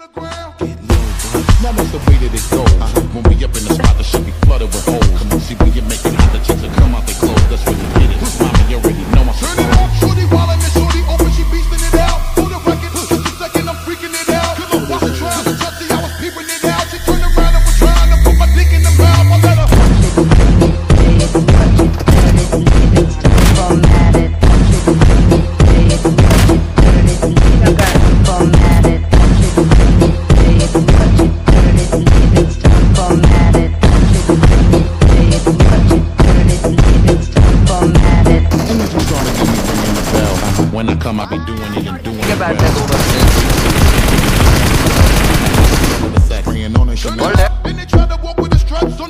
Now that's the way that it goes. When we up in the spot, the shit be flooded with holes. Come on, see when you make it hot, the chicks will come out their clothes. That's when you get it. Mommy, you already know my turn it up, shorty while I'm in shorty open, she beastin' it out. Pull the record, just a second, I'm freaking it out. Cause I'm watching trials, I trust I was peeping it out. She turned around and was trying to put my dick in the mouth. I let her. When I come, I be doing it and doing it well. Bringing on a shit. Been they try to walk with the straps on.